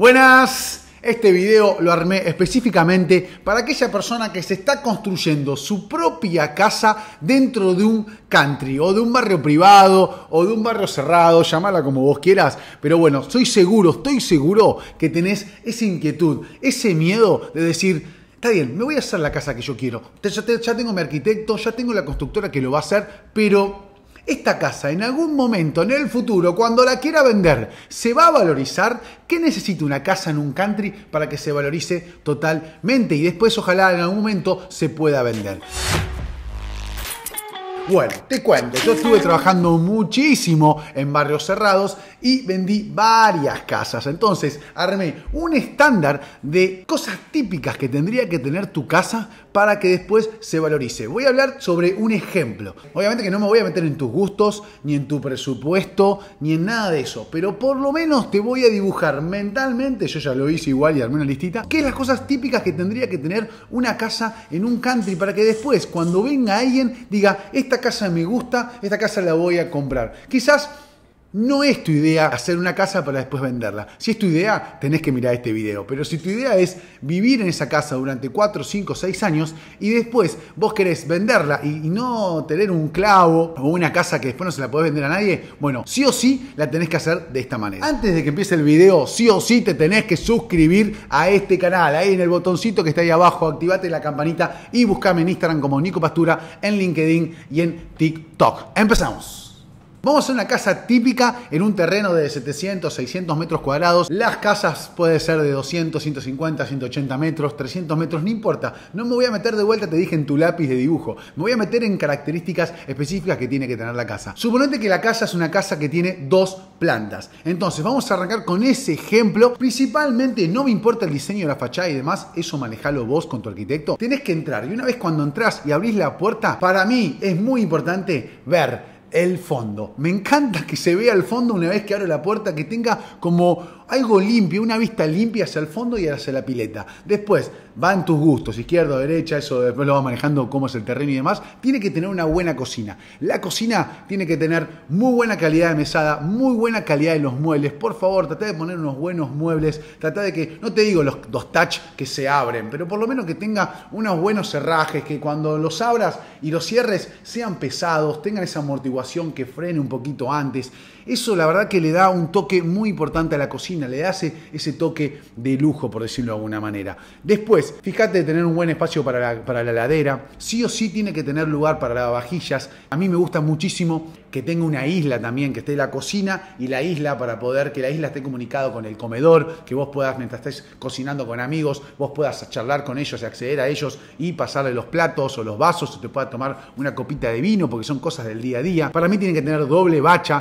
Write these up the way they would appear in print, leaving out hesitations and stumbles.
Buenas, este video lo armé específicamente para aquella persona que se está construyendo su propia casa dentro de un country o de un barrio privado o de un barrio cerrado, llámala como vos quieras, pero bueno, estoy seguro que tenés esa inquietud, ese miedo de decir, está bien, me voy a hacer la casa que yo quiero. Ya tengo mi arquitecto, ya tengo la constructora que lo va a hacer, pero esta casa en algún momento, en el futuro, cuando la quiera vender, ¿se va a valorizar? ¿Qué necesita una casa en un country para que se valorice totalmente? Y después ojalá en algún momento se pueda vender. Bueno, te cuento, yo estuve trabajando muchísimo en barrios cerrados y vendí varias casas. Entonces armé un estándar de cosas típicas que tendría que tener tu casa para que después se valorice. Voy a hablar sobre un ejemplo. Obviamente que no me voy a meter en tus gustos, ni en tu presupuesto, ni en nada de eso. Pero por lo menos te voy a dibujar mentalmente, yo ya lo hice igual y armé una listita, qué es las cosas típicas que tendría que tener una casa en un country para que después cuando venga alguien diga, esta casa me gusta, esta casa la voy a comprar. Quizás no es tu idea hacer una casa para después venderla. Si es tu idea, tenés que mirar este video. Pero si tu idea es vivir en esa casa durante 4, 5, 6 años y después vos querés venderla y no tener un clavo o una casa que después no se la podés vender a nadie, bueno, sí o sí la tenés que hacer de esta manera. Antes de que empiece el video, sí o sí te tenés que suscribir a este canal. Ahí en el botoncito que está ahí abajo, activate la campanita y buscame en Instagram como Nico Pastura, en LinkedIn y en TikTok. ¡Empezamos! Vamos a hacer una casa típica en un terreno de 700, 600 metros cuadrados. Las casas pueden ser de 200, 150, 180 metros, 300 metros, no importa. No me voy a meter de vuelta, te dije, en tu lápiz de dibujo. Me voy a meter en características específicas que tiene que tener la casa. Suponete que la casa es una casa que tiene 2 plantas. Entonces vamos a arrancar con ese ejemplo. Principalmente no me importa el diseño de la fachada y demás, eso manejalo vos con tu arquitecto. Tenés que entrar y una vez cuando entrás y abrís la puerta, para mí es muy importante ver el fondo. Me encanta que se vea el fondo una vez que abro la puerta, que tenga como algo limpio, una vista limpia hacia el fondo y hacia la pileta. Después van tus gustos, izquierda, derecha, eso después lo va manejando cómo es el terreno y demás. Tiene que tener una buena cocina. La cocina tiene que tener muy buena calidad de mesada, muy buena calidad de los muebles. Por favor, trata de poner unos buenos muebles. Trata de que, no te digo los 2 touch que se abren, pero por lo menos que tenga unos buenos cerrajes, que cuando los abras y los cierres sean pesados, tengan esa amortiguación, que frene un poquito antes. Eso la verdad que le da un toque muy importante a la cocina, le hace ese toque de lujo, por decirlo de alguna manera. Después, fíjate de tener un buen espacio para la heladera. Sí o sí tiene que tener lugar para lavavajillas. A mí me gusta muchísimo que tenga una isla también, que esté la cocina y la isla, para poder que la isla esté comunicado con el comedor, que vos puedas, mientras estés cocinando con amigos, vos puedas charlar con ellos y acceder a ellos y pasarle los platos o los vasos, o te pueda tomar una copita de vino, porque son cosas del día a día. Para mí tiene que tener doble bacha.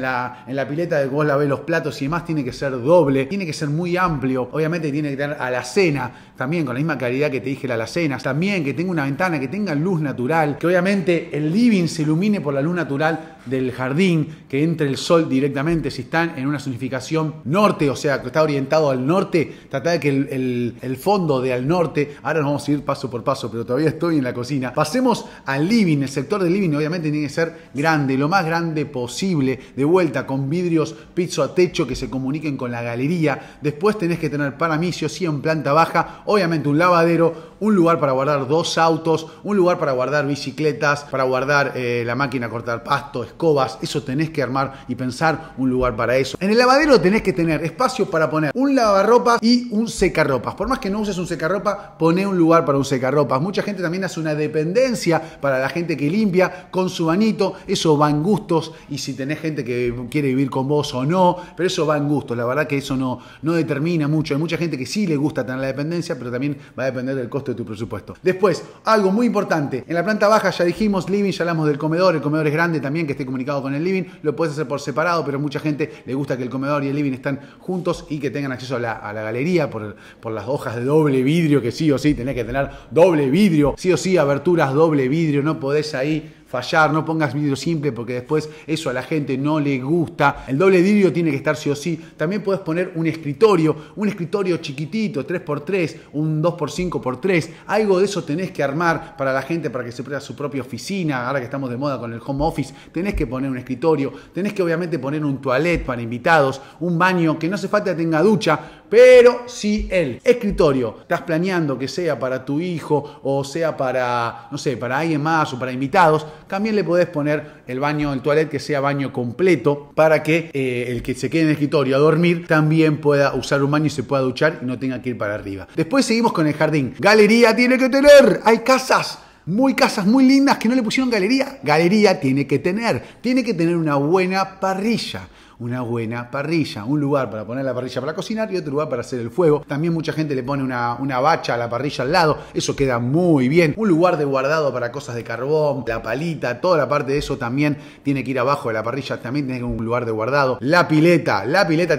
En la pileta de que vos lavés los platos y demás tiene que ser doble. Tiene que ser muy amplio. Obviamente tiene que tener alacena también, con la misma calidad que te dije la alacena. También que tenga una ventana, que tenga luz natural. Que obviamente el living se ilumine por la luz natural del jardín. Que entre el sol directamente. Si están en una zonificación norte, o sea, que está orientado al norte, trata de que el fondo de al norte. Ahora nos vamos a ir paso por paso, pero todavía estoy en la cocina. Pasemos al living. El sector del living obviamente tiene que ser grande, lo más grande posible, de vuelta con vidrios piso a techo que se comuniquen con la galería. Después tenés que tener, para mí sí o sí, en planta baja, obviamente un lavadero, un lugar para guardar 2 autos, un lugar para guardar bicicletas, para guardar la máquina a cortar pasto, escobas. Eso tenés que armar y pensar un lugar para eso. En el lavadero tenés que tener espacio para poner un lavarropas y un secarropas. Por más que no uses un secarropas, poné un lugar para un secarropas. Mucha gente también hace una dependencia para la gente que limpia con su banito. Eso va en gustos, y si tenés gente que quiere vivir con vos o no, pero eso va en gustos. La verdad que eso no determina mucho. Hay mucha gente que sí le gusta tener la dependencia, pero también va a depender del costo de tu presupuesto. Después, algo muy importante, en la planta baja ya dijimos living, ya hablamos del comedor. El comedor es grande también, que esté comunicado con el living. Lo puedes hacer por separado, pero mucha gente le gusta que el comedor y el living estén juntos y que tengan acceso a la galería por las hojas de doble vidrio, que sí o sí tenés que tener doble vidrio, sí o sí aberturas doble vidrio, no podés ahí fallar. No pongas vidrio simple porque después eso a la gente no le gusta. El doble vidrio tiene que estar sí o sí. También puedes poner un escritorio chiquitito, 3x3, un 2x5x3. Algo de eso tenés que armar para la gente, para que se prenda su propia oficina. Ahora que estamos de moda con el home office, tenés que poner un escritorio, tenés que obviamente poner un toilet para invitados, un baño, que no hace falta que tenga ducha, Pero si el escritorio estás planeando que sea para tu hijo o sea para, no sé, para alguien más o para invitados, también le podés poner el baño, el toilet, que sea baño completo para que el que se quede en el escritorio a dormir también pueda usar un baño y se pueda duchar y no tenga que ir para arriba. Después seguimos con el jardín. Galería tiene que tener. Hay casas muy lindas que no le pusieron galería. Galería tiene que tener. Tiene que tener una buena parrilla. Una buena parrilla, un lugar para poner la parrilla para cocinar y otro lugar para hacer el fuego. También mucha gente le pone una bacha a la parrilla al lado, eso queda muy bien. Un lugar de guardado para cosas de carbón, la palita, toda la parte de eso también tiene que ir abajo de la parrilla, también tiene que ir un lugar de guardado. La pileta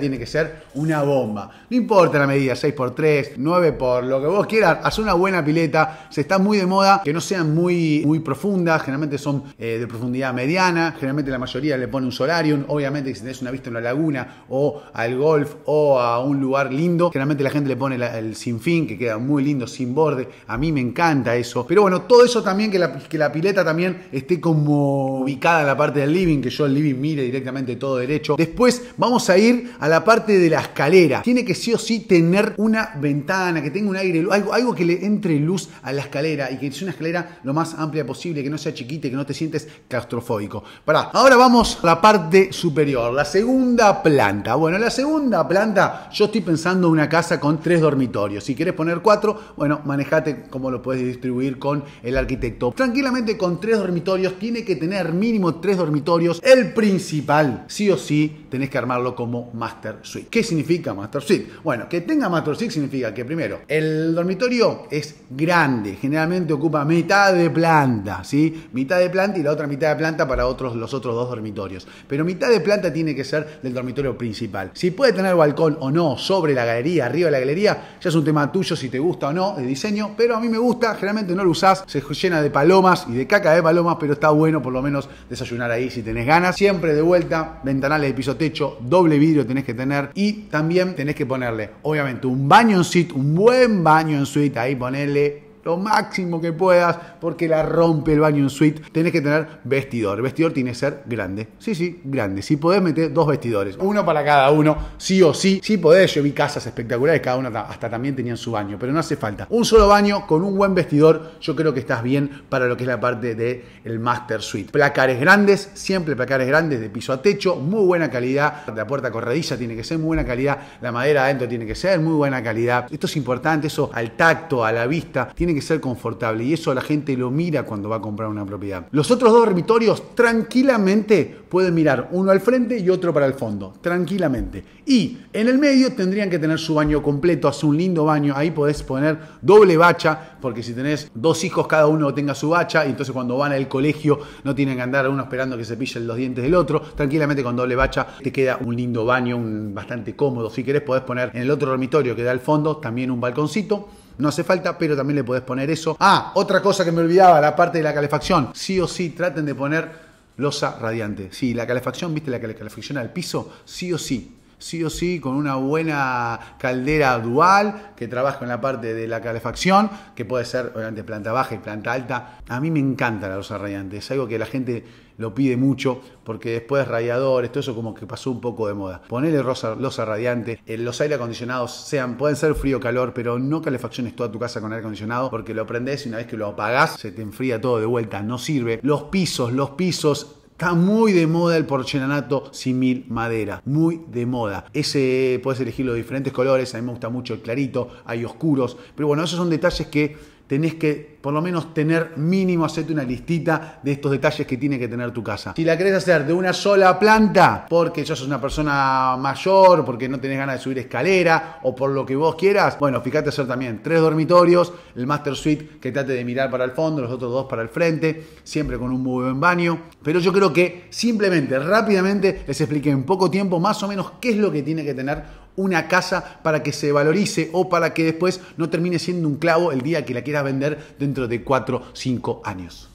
tiene que ser una bomba. No importa la medida, 6×3, 9 por lo que vos quieras, haz una buena pileta. Se está muy de moda que no sean muy profundas, generalmente son de profundidad mediana, generalmente la mayoría le pone un solarium, obviamente si tenés una visto en la laguna o al golf o a un lugar lindo, generalmente la gente le pone el sinfín, que queda muy lindo sin borde, a mí me encanta eso. Pero bueno, todo eso también, que la pileta también esté como ubicada en la parte del living, que yo el living mire directamente todo derecho. Después vamos a ir a la parte de la escalera. Tiene que sí o sí tener una ventana, que tenga un aire, algo que le entre luz a la escalera y que sea una escalera lo más amplia posible, que no sea chiquita y que no te sientes claustrofóbico. Pará, ahora vamos a la parte superior, la segunda planta. Bueno, la segunda planta, yo estoy pensando una casa con 3 dormitorios. Si querés poner 4, bueno, manejate cómo lo podés distribuir con el arquitecto. Tranquilamente con 3 dormitorios, tiene que tener mínimo 3 dormitorios. El principal, sí o sí, tenés que armarlo como master suite. ¿Qué significa master suite? Bueno, que tenga master suite significa que primero, el dormitorio es grande, generalmente ocupa mitad de planta, ¿sí? Mitad de planta y la otra mitad de planta para los otros 2 dormitorios. Pero mitad de planta tiene que ser del dormitorio principal. Si puede tener balcón o no sobre la galería, arriba de la galería, ya es un tema tuyo si te gusta o no de diseño, pero a mí me gusta, generalmente no lo usás, se llena de palomas y de caca de palomas, pero está bueno por lo menos desayunar ahí si tenés ganas. Siempre de vuelta, ventanales de piso techo, doble vidrio tenés que tener y también tenés que ponerle, obviamente, un baño en suite, un buen baño en suite, ahí ponerle lo máximo que puedas, porque la rompe el baño en suite. Tenés que tener vestidor. El vestidor tiene que ser grande. Sí, grande. Si podés meter 2 vestidores, uno para cada uno, sí o sí. Si podés, yo vi casas espectaculares, cada una hasta también tenían su baño, pero no hace falta. Un solo baño con un buen vestidor, yo creo que estás bien para lo que es la parte del master suite. Placares grandes, siempre placares grandes de piso a techo, muy buena calidad. La puerta corrediza tiene que ser muy buena calidad. La madera adentro tiene que ser muy buena calidad. Esto es importante, eso al tacto, a la vista, tiene que ser confortable y eso la gente lo mira cuando va a comprar una propiedad. Los otros 2 dormitorios tranquilamente pueden mirar uno al frente y otro para el fondo, tranquilamente. Y en el medio tendrían que tener su baño completo, hace un lindo baño, ahí podés poner doble bacha, porque si tenés 2 hijos cada uno tenga su bacha y entonces cuando van al colegio no tienen que andar uno esperando que se pillen los dientes del otro, tranquilamente con doble bacha te queda un lindo baño, bastante cómodo. Si querés podés poner en el otro dormitorio que da al fondo también un balconcito. No hace falta, pero también le podés poner eso. Ah, otra cosa que me olvidaba, la parte de la calefacción. Sí o sí, traten de poner losa radiante. Sí, la calefacción, ¿viste? La calefacción al piso, sí o sí. Sí o sí, con una buena caldera dual que trabaja en la parte de la calefacción, que puede ser, obviamente, planta baja y planta alta. A mí me encanta la losa radiante. Es algo que la gente lo pide mucho, porque después radiadores, todo eso como que pasó un poco de moda. Ponele losa radiante, los aire acondicionados pueden ser frío o calor, pero no calefacciones toda tu casa con aire acondicionado, porque lo prendés y una vez que lo apagás, se te enfría todo de vuelta, no sirve. Los pisos... Está muy de moda el porcelanato simil madera, muy de moda. Ese puedes elegir los diferentes colores, a mí me gusta mucho el clarito, hay oscuros, pero bueno, esos son detalles que tenés que por lo menos tener mínimo, hacerte una listita de estos detalles que tiene que tener tu casa. Si la querés hacer de una sola planta, porque ya sos una persona mayor, porque no tenés ganas de subir escalera o por lo que vos quieras, bueno, fíjate hacer también 3 dormitorios, el master suite que trate de mirar para el fondo, los otros 2 para el frente, siempre con un muy buen baño. Pero yo creo que simplemente, rápidamente, les expliqué en poco tiempo más o menos qué es lo que tiene que tener una casa para que se valorice o para que después no termine siendo un clavo el día que la quieras vender dentro de 4 o 5 años.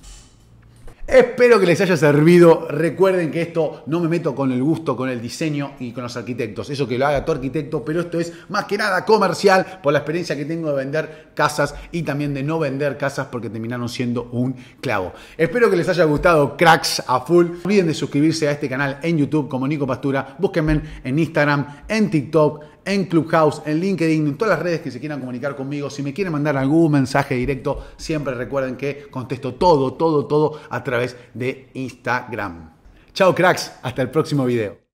Espero que les haya servido. Recuerden que esto no me meto con el gusto, con el diseño y con los arquitectos. Eso que lo haga tu arquitecto, pero esto es más que nada comercial por la experiencia que tengo de vender casas y también de no vender casas porque terminaron siendo un clavo. Espero que les haya gustado, cracks a full. No olviden de suscribirse a este canal en YouTube como Nico Pastura. Búsquenme en Instagram, en TikTok, en Clubhouse, en LinkedIn, en todas las redes que se quieran comunicar conmigo. Si me quieren mandar algún mensaje directo, siempre recuerden que contesto todo a través de Instagram. Chao cracks, hasta el próximo video.